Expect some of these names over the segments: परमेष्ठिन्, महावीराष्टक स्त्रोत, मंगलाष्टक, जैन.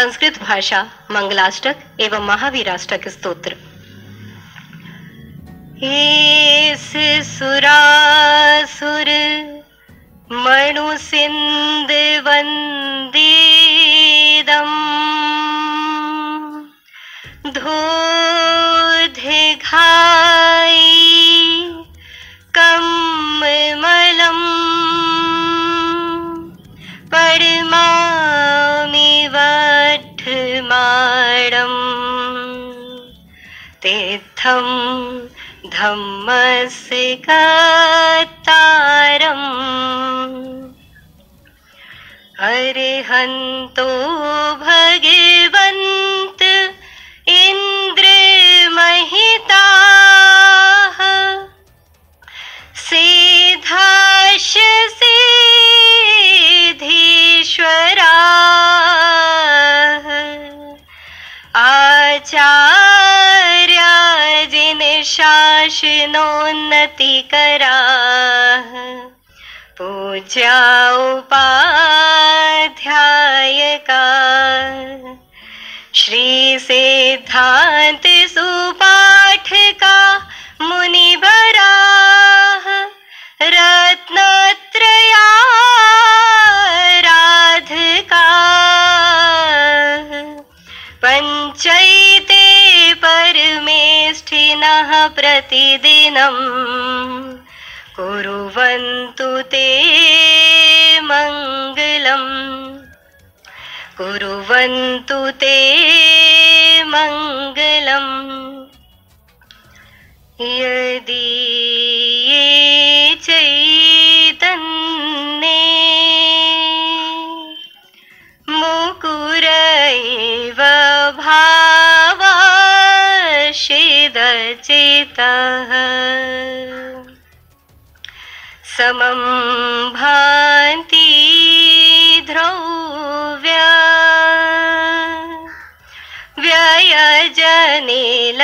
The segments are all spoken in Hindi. संस्कृत भाषा मंगलाष्टक एवं महावीराष्टक स्तोत्र। ईस सुरासुर मणु सिंद वंदीदम धोधिघाई कमलम परमामि वठमाणं तीर्थं धम्मस्य कतारं अरिहन्तो भगवन्त इन्द्रमहिताः सिद्धाश सिद्धीश्वरा आचार्या जिनशासनोन्नतिकरा पूज्या उपाध्यायका श्री सिद्धांत सुपाठ का मुनिबरा रत्नत्रयाराध का पंचैते परमेष्ठिनः प्रतिदिनं कुर्वन्तु ते मंगलम कुर्वन्तु ते मंगलम। यदि ये चैतन्ये मुकुरैव भावाश्चिदचेतः समं भान्ति ध्रुव्या व्ययजनिल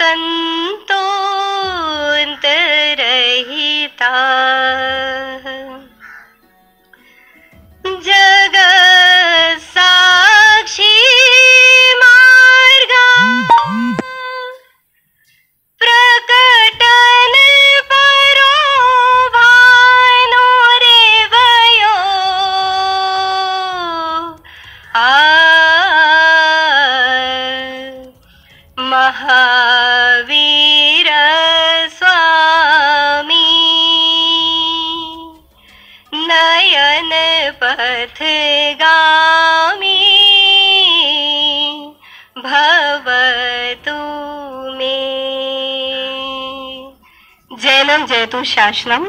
संतोऽन्तरहिता जगत्साक्षी मार्गा प्रकटन परो भानुरेवयो महावीर स्वामी नयन पथगामी भवतु मे। जैनम जयतु शासनम।